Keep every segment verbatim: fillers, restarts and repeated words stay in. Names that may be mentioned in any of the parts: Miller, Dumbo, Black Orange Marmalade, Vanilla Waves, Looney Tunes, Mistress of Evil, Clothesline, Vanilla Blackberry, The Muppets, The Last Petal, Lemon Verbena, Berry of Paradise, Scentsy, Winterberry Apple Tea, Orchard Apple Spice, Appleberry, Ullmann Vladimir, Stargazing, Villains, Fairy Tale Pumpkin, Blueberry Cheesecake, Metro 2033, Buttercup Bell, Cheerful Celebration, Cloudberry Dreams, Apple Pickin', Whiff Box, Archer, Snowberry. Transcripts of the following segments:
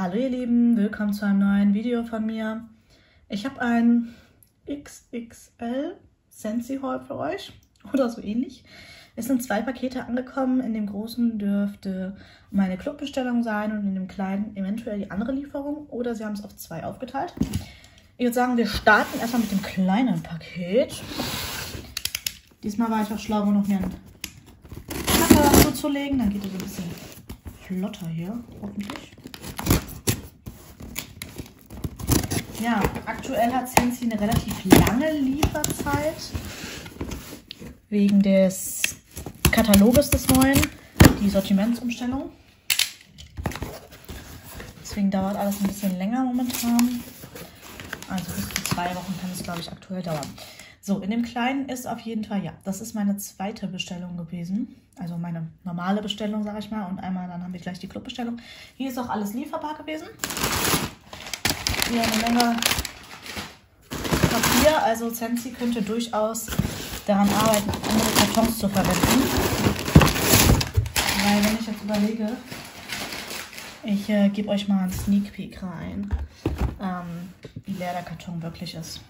Hallo ihr Lieben, willkommen zu einem neuen Video von mir. Ich habe ein X X L Scentsy Haul für euch oder so ähnlich. Es sind zwei Pakete angekommen. In dem großen dürfte meine Clubbestellung sein und in dem kleinen eventuell die andere Lieferung. Oder sie haben es auf zwei aufgeteilt. Ich würde sagen, wir starten erstmal mit dem kleinen Paket. Diesmal war ich auch schlau, noch mehr einen Knacker dazu zu legen. Dann geht es ein bisschen flotter hier, hoffentlich. Ja, aktuell hat Scentsy eine relativ lange Lieferzeit wegen des Kataloges des neuen, die Sortimentsumstellung. Deswegen dauert alles ein bisschen länger momentan. Also bis zu zwei Wochen kann es, glaube ich, aktuell dauern. So, in dem kleinen ist auf jeden Fall, ja, das ist meine zweite Bestellung gewesen. Also meine normale Bestellung, sage ich mal. Und einmal, dann haben wir gleich die Clubbestellung. Hier ist auch alles lieferbar gewesen. Hier eine Menge Papier, also Scentsy könnte durchaus daran arbeiten, andere Kartons zu verwenden. Weil wenn ich jetzt überlege, ich äh, gebe euch mal einen Sneak Peek rein, ähm, wie leer der Karton wirklich ist.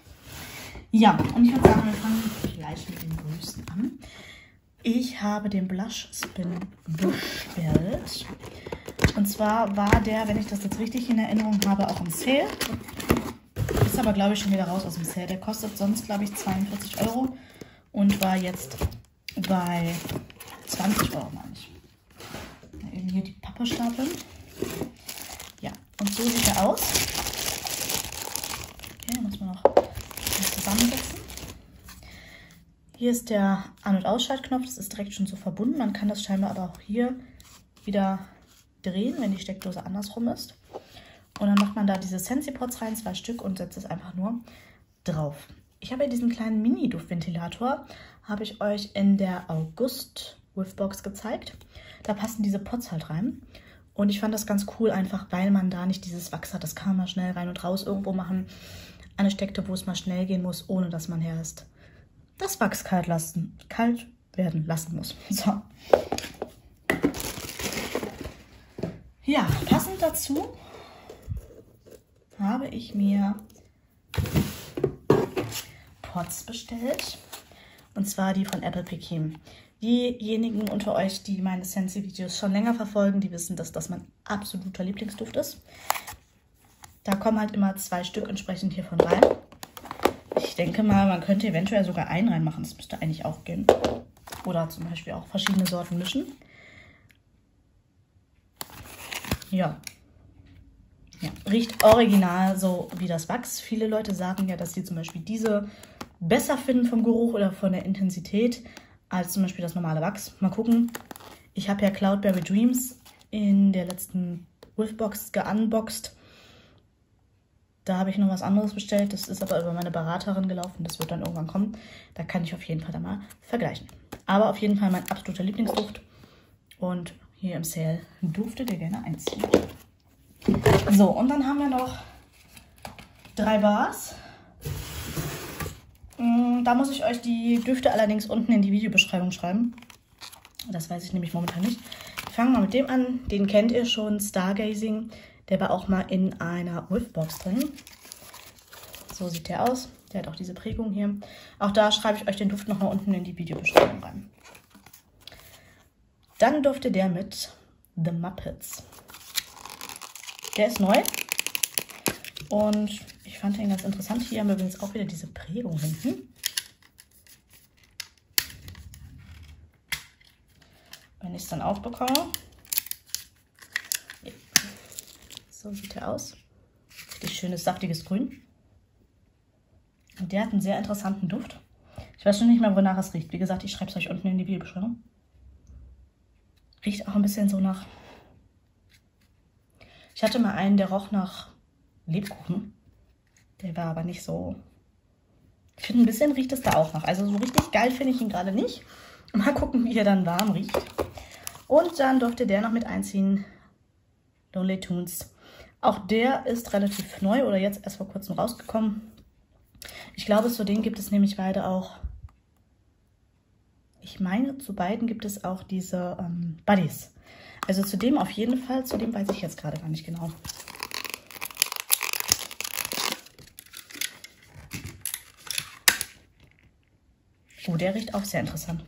Ja, und ich würde sagen, wir fangen gleich mit den größten an. Ich habe den Blush Spin bestellt. Und zwar war der, wenn ich das jetzt richtig in Erinnerung habe, auch im Sale. Ist aber, glaube ich, schon wieder raus aus dem Sale. Der kostet sonst, glaube ich, zweiundvierzig Euro und war jetzt bei zwanzig Euro, meine ich. Eben hier die Pappe stapeln. Ja, und so sieht er aus. Okay, muss man noch zusammensetzen. Hier ist der An- und Ausschaltknopf. Das ist direkt schon so verbunden. Man kann das scheinbar aber auch hier wieder drehen, wenn die Steckdose andersrum ist. Und dann macht man da diese Scentsy-Pots rein, zwei Stück, und setzt es einfach nur drauf. Ich habe ja diesen kleinen Mini-Duftventilator, habe ich euch in der August-Whiff Box gezeigt. Da passen diese Pots halt rein. Und ich fand das ganz cool, einfach weil man da nicht dieses Wachs hat. Das kann man schnell rein und raus irgendwo machen. Eine Steckte, wo es mal schnell gehen muss, ohne dass man erst das Wachs kalt lassen, kalt werden lassen muss. So. Ja, passend dazu habe ich mir Pots bestellt, und zwar die von Apple Pickin'. Diejenigen unter euch, die meine Scentsy-Videos schon länger verfolgen, die wissen, dass das mein absoluter Lieblingsduft ist. Da kommen halt immer zwei Stück entsprechend hier von rein. Ich denke mal, man könnte eventuell sogar einen reinmachen, das müsste eigentlich auch gehen. Oder zum Beispiel auch verschiedene Sorten mischen. Ja. ja, riecht original so wie das Wachs. Viele Leute sagen ja, dass sie zum Beispiel diese besser finden vom Geruch oder von der Intensität als zum Beispiel das normale Wachs. Mal gucken. Ich habe ja Cloudberry Dreams in der letzten Whiff Box geunboxed. Da habe ich noch was anderes bestellt. Das ist aber über meine Beraterin gelaufen. Das wird dann irgendwann kommen. Da kann ich auf jeden Fall dann mal vergleichen. Aber auf jeden Fall mein absoluter Lieblingsduft. Und hier im Sale durftet ihr gerne einziehen. So, und dann haben wir noch drei Bars. Da muss ich euch die Düfte allerdings unten in die Videobeschreibung schreiben. Das weiß ich nämlich momentan nicht. Wir fangen mal mit dem an. Den kennt ihr schon, Stargazing. Der war auch mal in einer Whiffbox drin. So sieht der aus. Der hat auch diese Prägung hier. Auch da schreibe ich euch den Duft nochmal unten in die Videobeschreibung rein. Dann durfte der mit The Muppets. Der ist neu und ich fand den ganz interessant. Hier haben wir übrigens auch wieder diese Prägung hinten. Wenn ich es dann aufbekomme. Ja. So sieht er aus. Richtig schönes, saftiges Grün. Und der hat einen sehr interessanten Duft. Ich weiß schon nicht mehr, wonach es riecht. Wie gesagt, ich schreibe es euch unten in die Videobeschreibung. Riecht auch ein bisschen so nach... Ich hatte mal einen, der roch nach Lebkuchen. Der war aber nicht so... Ich finde, ein bisschen riecht es da auch nach. Also so richtig geil finde ich ihn gerade nicht. Mal gucken, wie er dann warm riecht. Und dann durfte der noch mit einziehen. Looney Tunes. Auch der ist relativ neu oder jetzt erst vor kurzem rausgekommen. Ich glaube, zu denen gibt es nämlich beide auch... Ich meine, zu beiden gibt es auch diese ähm, Buddies. Also zu dem auf jeden Fall, zu dem weiß ich jetzt gerade gar nicht genau. Oh, der riecht auch sehr interessant.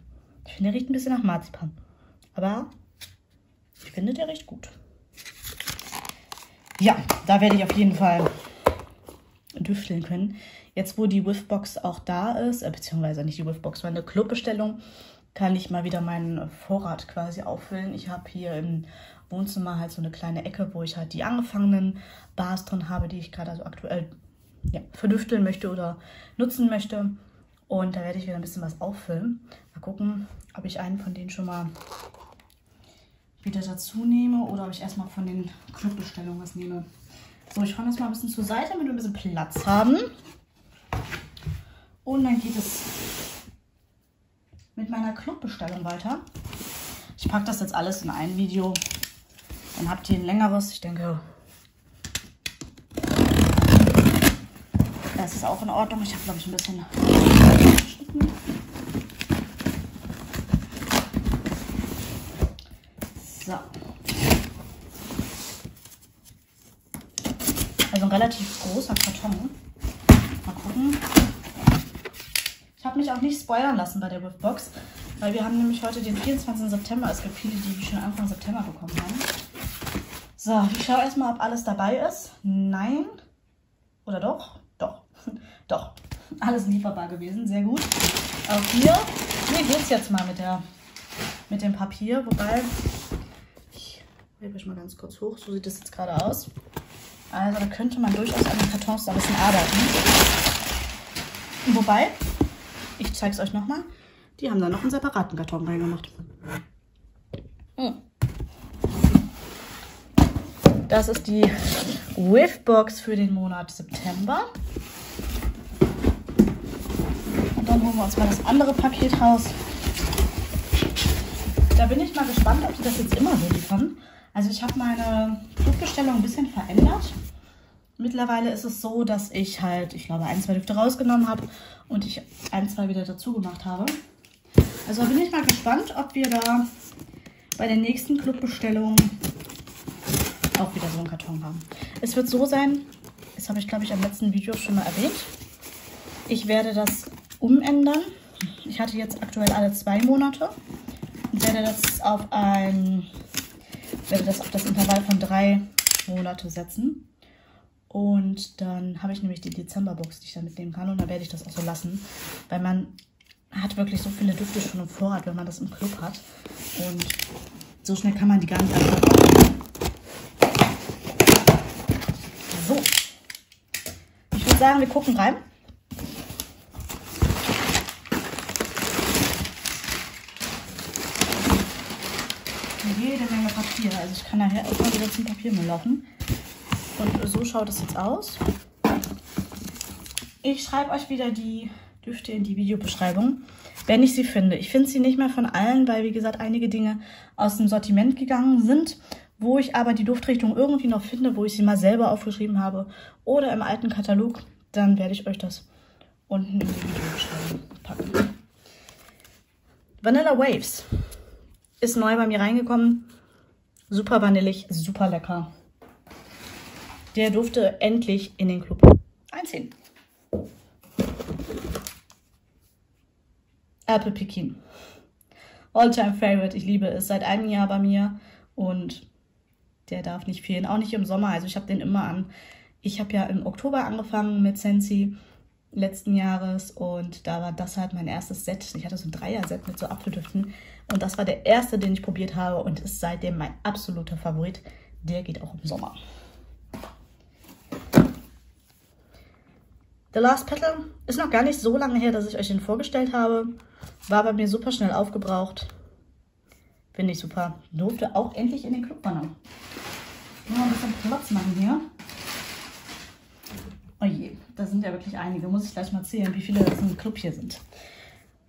Ich finde, der riecht ein bisschen nach Marzipan. Aber ich finde, der riecht gut. Ja, da werde ich auf jeden Fall düfteln können. Jetzt, wo die Whiff Box auch da ist, äh, beziehungsweise nicht die Whiff Box, sondern eine Clubbestellung, kann ich mal wieder meinen Vorrat quasi auffüllen. Ich habe hier im Wohnzimmer halt so eine kleine Ecke, wo ich halt die angefangenen Bars drin habe, die ich gerade also aktuell ja, verdüfteln möchte oder nutzen möchte. Und da werde ich wieder ein bisschen was auffüllen. Mal gucken, ob ich einen von denen schon mal wieder dazu nehme oder ob ich erstmal von den Clubbestellungen was nehme. So, ich räume das mal ein bisschen zur Seite, damit wir ein bisschen Platz haben. Und dann geht es mit meiner Clubbestellung weiter. Ich packe das jetzt alles in ein Video. Dann habt ihr ein längeres. Ich denke, das ist auch in Ordnung. Ich habe, glaube ich, ein bisschen geschnitten. So. Also ein relativ großer Karton. Mal gucken. Ich habe mich auch nicht spoilern lassen bei der Whiff Box, weil wir haben nämlich heute den vierundzwanzigsten September. Es gibt viele, die wir schon Anfang September bekommen haben. So, ich schaue erstmal, ob alles dabei ist. Nein. Oder doch? Doch. Doch. Alles lieferbar gewesen. Sehr gut. Auch hier, hier geht es jetzt mal mit, der, mit dem Papier. Wobei, ich hebe euch mal ganz kurz hoch. So sieht das jetzt gerade aus. Also da könnte man durchaus an den Kartons da ein bisschen arbeiten. Wobei... ich zeige es euch nochmal. Die haben da noch einen separaten Karton reingemacht. Das ist die Whiff Box für den Monat September. Und dann holen wir uns mal das andere Paket raus. Da bin ich mal gespannt, ob die das jetzt immer so liefern. Also ich habe meine Produktbestellung ein bisschen verändert. Mittlerweile ist es so, dass ich halt, ich glaube, ein, zwei Düfte rausgenommen habe und ich ein, zwei wieder dazu gemacht habe. Also bin ich mal gespannt, ob wir da bei der nächsten Clubbestellung auch wieder so einen Karton haben. Es wird so sein, das habe ich, glaube ich, am letzten Video schon mal erwähnt. Ich werde das umändern. Ich hatte jetzt aktuell alle zwei Monate und werde das auf ein, werde das auf das Intervall von drei Monate setzen. Und dann habe ich nämlich die Dezemberbox, die ich da mitnehmen kann. Und da werde ich das auch so lassen, weil man hat wirklich so viele Düfte schon im Vorrat, wenn man das im Club hat. Und so schnell kann man die gar nicht einfach machen. So. Ich würde sagen, wir gucken rein. Jede Menge Papier. Also ich kann nachher auch mal wieder zum Papiermüll laufen. Und so schaut es jetzt aus. Ich schreibe euch wieder die Düfte in die Videobeschreibung, wenn ich sie finde. Ich finde sie nicht mehr von allen, weil, wie gesagt, einige Dinge aus dem Sortiment gegangen sind, wo ich aber die Duftrichtung irgendwie noch finde, wo ich sie mal selber aufgeschrieben habe oder im alten Katalog. Dann werde ich euch das unten in die Videobeschreibung packen. Vanilla Waves ist neu bei mir reingekommen. Super vanillig, super lecker. Der durfte endlich in den Club einziehen. Apple Pickin'. All-time favorite. Ich liebe es. Seit einem Jahr bei mir. Und der darf nicht fehlen. Auch nicht im Sommer. Also ich habe den immer an. Ich habe ja im Oktober angefangen mit Scentsy letzten Jahres. Und da war das halt mein erstes Set. Ich hatte so ein Dreier-Set mit so Apfeldüften. Und das war der erste, den ich probiert habe. Und ist seitdem mein absoluter Favorit. Der geht auch im Sommer. The Last Petal ist noch gar nicht so lange her, dass ich euch den vorgestellt habe. War bei mir super schnell aufgebraucht. Finde ich super. Durfte auch endlich in den Clubbanner. Nur ein bisschen Platz machen hier. Oh je, da sind ja wirklich einige. Muss ich gleich mal zählen, wie viele das im Club hier sind.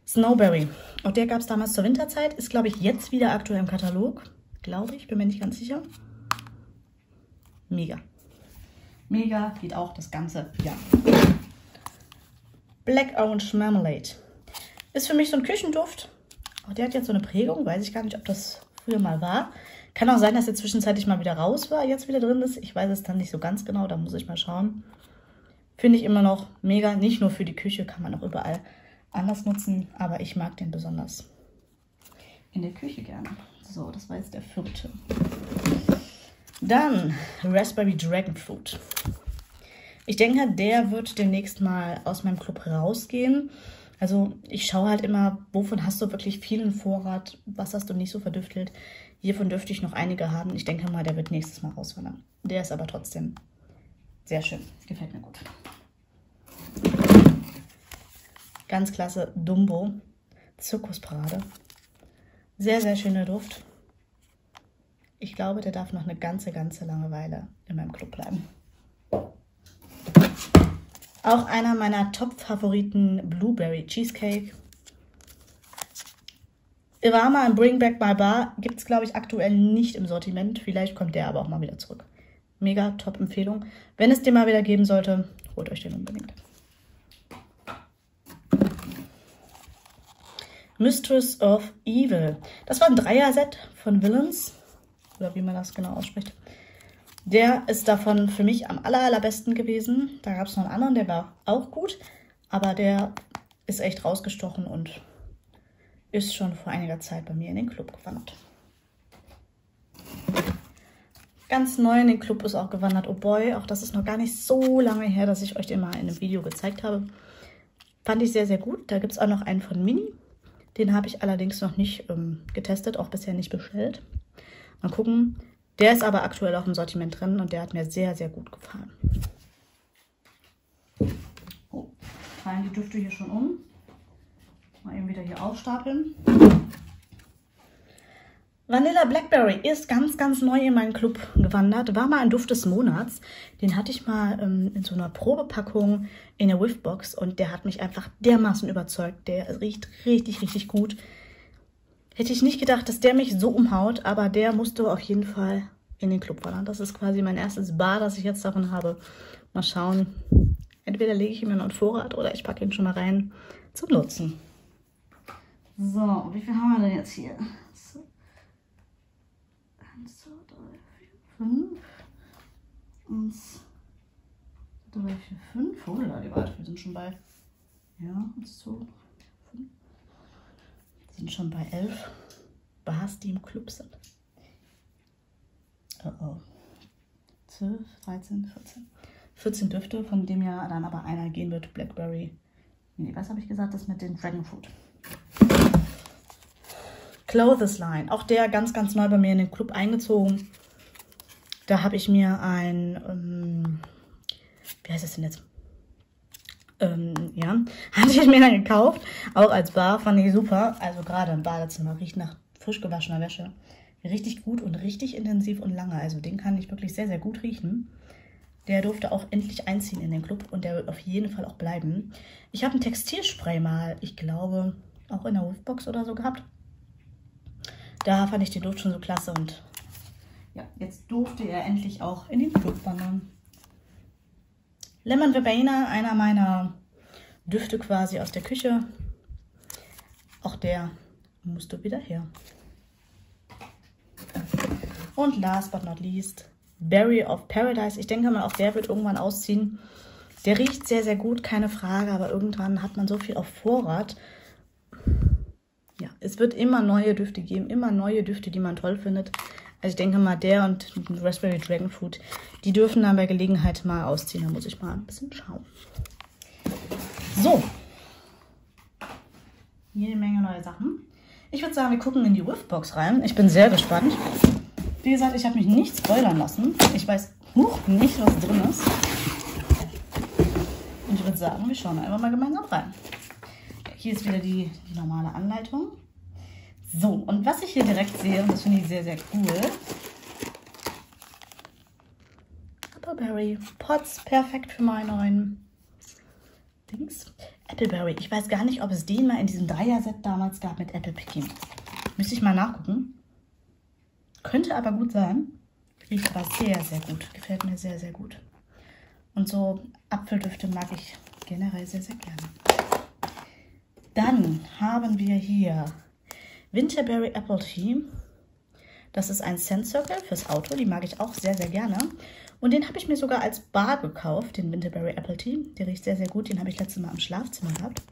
Snowberry. Auch der gab es damals zur Winterzeit. Ist, glaube ich, jetzt wieder aktuell im Katalog. Glaube ich, bin mir nicht ganz sicher. Mega. Mega geht auch das ganze Jahr. Black Orange Marmalade. Ist für mich so ein Küchenduft. Auch der hat jetzt so eine Prägung. Weiß ich gar nicht, ob das früher mal war. Kann auch sein, dass der zwischenzeitlich mal wieder raus war, jetzt wieder drin ist. Ich weiß es dann nicht so ganz genau. Da muss ich mal schauen. Finde ich immer noch mega. Nicht nur für die Küche, kann man auch überall anders nutzen, aber ich mag den besonders in der Küche gerne. So, das war jetzt der vierte. Dann Raspberry Dragon Fruit. Ich denke, der wird demnächst mal aus meinem Club rausgehen. Also ich schaue halt immer, wovon hast du wirklich vielen Vorrat, was hast du nicht so verdüftelt. Hiervon dürfte ich noch einige haben. Ich denke mal, der wird nächstes Mal rauswandern. Der ist aber trotzdem sehr schön. Gefällt mir gut. Ganz klasse, Dumbo, Zirkusparade. Sehr, sehr schöner Duft. Ich glaube, der darf noch eine ganze, ganze lange Weile in meinem Club bleiben. Auch einer meiner Top-Favoriten, Blueberry Cheesecake. Iwama im Bring Back My Bar gibt es, glaube ich, aktuell nicht im Sortiment. Vielleicht kommt der aber auch mal wieder zurück. Mega Top-Empfehlung. Wenn es den mal wieder geben sollte, holt euch den unbedingt. Mistress of Evil. Das war ein Dreier-Set von Villains. Oder wie man das genau ausspricht. Der ist davon für mich am aller, allerbesten gewesen. Da gab es noch einen anderen, der war auch gut. Aber der ist echt rausgestochen und ist schon vor einiger Zeit bei mir in den Club gewandert. Ganz neu in den Club ist auch gewandert. Oh boy, auch das ist noch gar nicht so lange her, dass ich euch den mal in einem Video gezeigt habe. Fand ich sehr, sehr gut. Da gibt es auch noch einen von Mini. Den habe ich allerdings noch nicht ähm, getestet, auch bisher nicht bestellt. Mal gucken. Der ist aber aktuell auch im Sortiment drin und der hat mir sehr, sehr gut gefallen. Oh, fallen die Düfte hier schon um. Mal eben wieder hier aufstapeln. Vanilla Blackberry ist ganz, ganz neu in meinen Club gewandert. War mal ein Duft des Monats. Den hatte ich mal ähm, in so einer Probepackung in der Whiff Box und der hat mich einfach dermaßen überzeugt. Der riecht richtig, richtig gut. Hätte ich nicht gedacht, dass der mich so umhaut, aber der musste auf jeden Fall in den Club wandern. Das ist quasi mein erstes Bar, das ich jetzt davon habe. Mal schauen. Entweder lege ich ihn in einen Vorrat oder ich packe ihn schon mal rein zum Nutzen. So, wie viel haben wir denn jetzt hier? eins, zwei, drei, vier, fünf. Oh, die warte, wir sind schon bei. Ja, eins, zwei, fünf. Sind schon bei elf Bars, die im Club sind. Oh oh. zwölf, dreizehn, vierzehn. vierzehn Düfte, von dem ja dann aber einer gehen wird: Blackberry. Nee, was habe ich gesagt? Das mit den Dragonfruit. Clothesline. Auch der ganz, ganz neu bei mir in den Club eingezogen. Da habe ich mir ein, ähm, wie heißt das denn jetzt? Ähm, ja, hatte ich mir dann gekauft. Auch als Bar, fand ich super. Also gerade im Badezimmer riecht nach frisch gewaschener Wäsche. Richtig gut und richtig intensiv und lange. Also den kann ich wirklich sehr, sehr gut riechen. Der durfte auch endlich einziehen in den Club und der wird auf jeden Fall auch bleiben. Ich habe ein Textilspray mal, ich glaube, auch in der Wolfbox oder so gehabt. Da fand ich den Duft schon so klasse und ja, jetzt durfte er endlich auch in den Club wandern. Lemon Verbena, einer meiner Düfte quasi aus der Küche. Auch der musste wieder her. Und last but not least, Berry of Paradise. Ich denke mal, auch der wird irgendwann ausziehen. Der riecht sehr, sehr gut, keine Frage, aber irgendwann hat man so viel auf Vorrat. Ja, es wird immer neue Düfte geben, immer neue Düfte, die man toll findet. Also ich denke mal, der und Raspberry Dragon Fruit, die dürfen dann bei Gelegenheit mal ausziehen. Da muss ich mal ein bisschen schauen. So. Jede Menge neue Sachen. Ich würde sagen, wir gucken in die Whiffbox rein. Ich bin sehr gespannt. Wie gesagt, ich habe mich nicht spoilern lassen. Ich weiß huch, nicht, was drin ist. Und ich würde sagen, wir schauen einfach mal gemeinsam rein. Hier ist wieder die, die normale Anleitung. So, und was ich hier direkt sehe, und das finde ich sehr, sehr cool. Appleberry Pots, perfekt für meine neuen Dings. Appleberry, ich weiß gar nicht, ob es den mal in diesem Dreier-Set damals gab mit Apple Pickin'. Müsste ich mal nachgucken. Könnte aber gut sein. Riecht aber sehr, sehr gut. Gefällt mir sehr, sehr gut. Und so Apfeldüfte mag ich generell sehr, sehr gerne. Dann haben wir hier Winterberry Apple Tea. Das ist ein Scent Circle fürs Auto. Die mag ich auch sehr, sehr gerne. Und den habe ich mir sogar als Bar gekauft, den Winterberry Apple Tea. Der riecht sehr, sehr gut. Den habe ich letztes Mal im Schlafzimmer gehabt.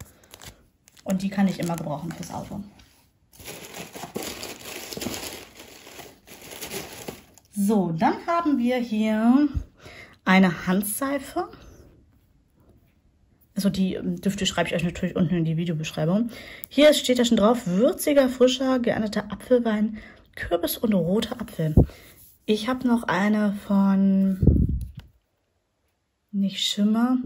Und die kann ich immer gebrauchen fürs Auto. So, dann haben wir hier eine Handseife. Also die Düfte schreibe ich euch natürlich unten in die Videobeschreibung. Hier steht ja schon drauf, würziger, frischer, geernteter Apfelwein, Kürbis und roter Apfel. Ich habe noch eine von, nicht Schimmer,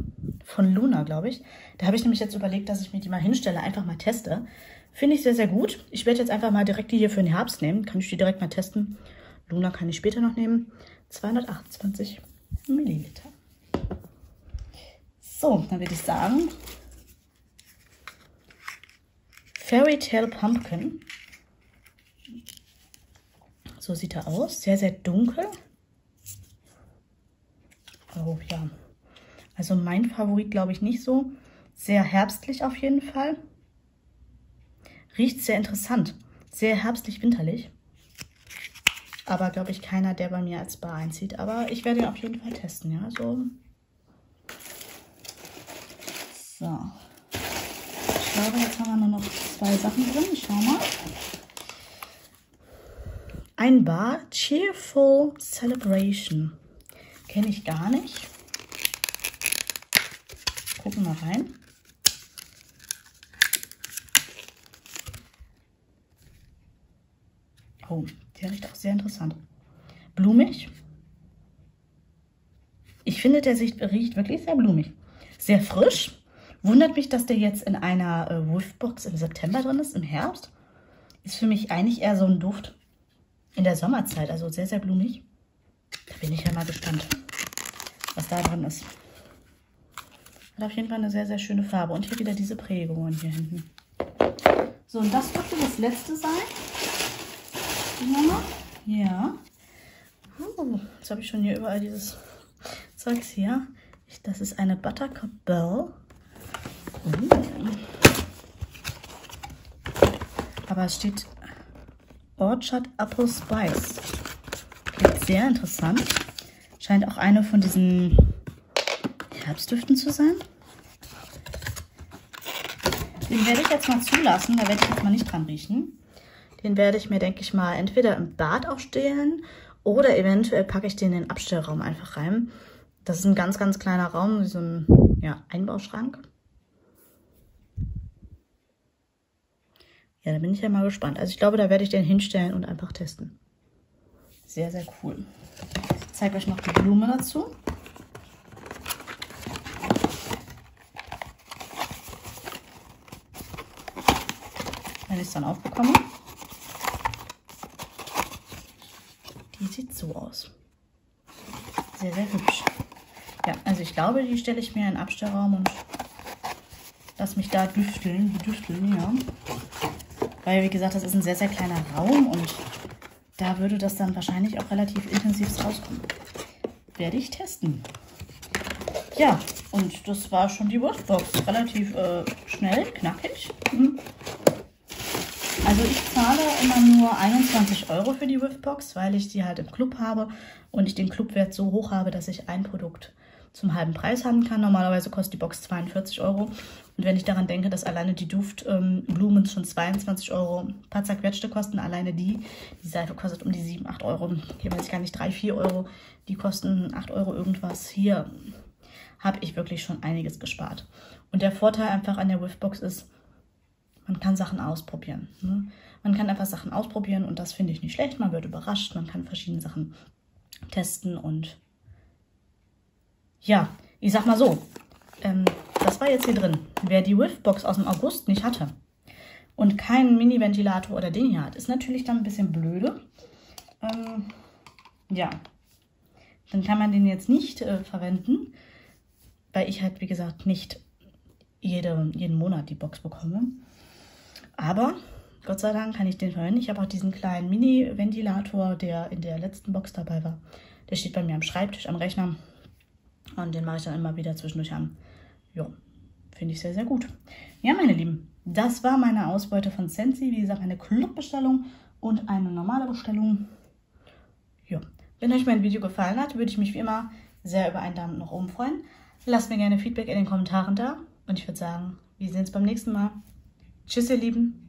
von Luna, glaube ich. Da habe ich nämlich jetzt überlegt, dass ich mir die mal hinstelle, einfach mal teste. Finde ich sehr, sehr gut. Ich werde jetzt einfach mal direkt die hier für den Herbst nehmen. Kann ich die direkt mal testen. Luna kann ich später noch nehmen. zweihundertachtundzwanzig Milliliter. So, dann würde ich sagen, Fairy Tale Pumpkin. So sieht er aus. Sehr, sehr dunkel. Oh ja. Also mein Favorit glaube ich nicht so. Sehr herbstlich auf jeden Fall. Riecht sehr interessant. Sehr herbstlich-winterlich. Aber glaube ich keiner, der bei mir als Bar einzieht. Aber ich werde ihn auf jeden Fall testen. Ja, so. So. Ich glaube, jetzt haben wir nur noch zwei Sachen drin. Ich schau mal. Ein Bar, Cheerful Celebration. Kenne ich gar nicht. Gucken wir rein. Oh, der riecht auch sehr interessant. Blumig. Ich finde, der riecht wirklich sehr blumig. Sehr frisch. Wundert mich, dass der jetzt in einer Whiff Box im September drin ist, im Herbst. Ist für mich eigentlich eher so ein Duft in der Sommerzeit, also sehr, sehr blumig. Da bin ich ja mal gespannt, was da drin ist. Hat auf jeden Fall eine sehr, sehr schöne Farbe. Und hier wieder diese Prägungen hier hinten. So, und das dürfte das letzte sein. Ja. Uh, jetzt habe ich schon hier überall dieses Zeugs hier. Ich, das ist eine Buttercup Bell. Uh. Aber es steht Orchard Apple Spice. Klingt sehr interessant. Scheint auch eine von diesen Herbstdüften zu sein. Den werde ich jetzt mal zulassen. Da werde ich jetzt mal nicht dran riechen. Den werde ich mir, denke ich mal, entweder im Bad aufstellen oder eventuell packe ich den in den Abstellraum einfach rein. Das ist ein ganz, ganz kleiner Raum, so ein ja, Einbauschrank. Ja, da bin ich ja mal gespannt. Also ich glaube, da werde ich den hinstellen und einfach testen. Sehr, sehr cool. Ich zeige euch noch die Blume dazu. Wenn ich es dann aufbekomme. Die sieht so aus. Sehr, sehr hübsch. Ja, also ich glaube, die stelle ich mir in den Abstellraum und lasse mich da düfteln. Die düfteln, ja. Weil, wie gesagt, das ist ein sehr, sehr kleiner Raum und da würde das dann wahrscheinlich auch relativ intensiv rauskommen. Werde ich testen. Ja, und das war schon die Whiffbox. Relativ äh, schnell, knackig. Mhm. Also ich zahle immer nur einundzwanzig Euro für die Whiffbox, weil ich die halt im Club habe und ich den Clubwert so hoch habe, dass ich ein Produkt zum halben Preis haben kann. Normalerweise kostet die Box zweiundvierzig Euro. Und wenn ich daran denke, dass alleine die Duftblumen ähm, schon zweiundzwanzig Euro paar zerquetschte kosten, alleine die, die Seife kostet um die sieben, acht Euro. Hier weiß ich gar nicht, drei, vier Euro. Die kosten acht Euro irgendwas. Hier habe ich wirklich schon einiges gespart. Und der Vorteil einfach an der Whiffbox ist, man kann Sachen ausprobieren. Ne? Man kann einfach Sachen ausprobieren und das finde ich nicht schlecht. Man wird überrascht, man kann verschiedene Sachen testen und ja, ich sag mal so, ähm, das war jetzt hier drin. Wer die Whiffbox aus dem August nicht hatte und keinen Mini-Ventilator oder den hier hat, ist natürlich dann ein bisschen blöde. Ähm, ja, dann kann man den jetzt nicht äh, verwenden, weil ich halt, wie gesagt, nicht jede, jeden Monat die Box bekomme. Aber Gott sei Dank kann ich den verwenden. Ich habe auch diesen kleinen Mini-Ventilator, der in der letzten Box dabei war. Der steht bei mir am Schreibtisch, am Rechner. Und den mache ich dann immer wieder zwischendurch an. Jo, finde ich sehr, sehr gut. Ja, meine Lieben, das war meine Ausbeute von Scentsy. Wie gesagt, eine Clubbestellung und eine normale Bestellung. Jo, wenn euch mein Video gefallen hat, würde ich mich wie immer sehr über einen Daumen nach oben freuen. Lasst mir gerne Feedback in den Kommentaren da. Und ich würde sagen, wir sehen uns beim nächsten Mal. Tschüss, ihr Lieben.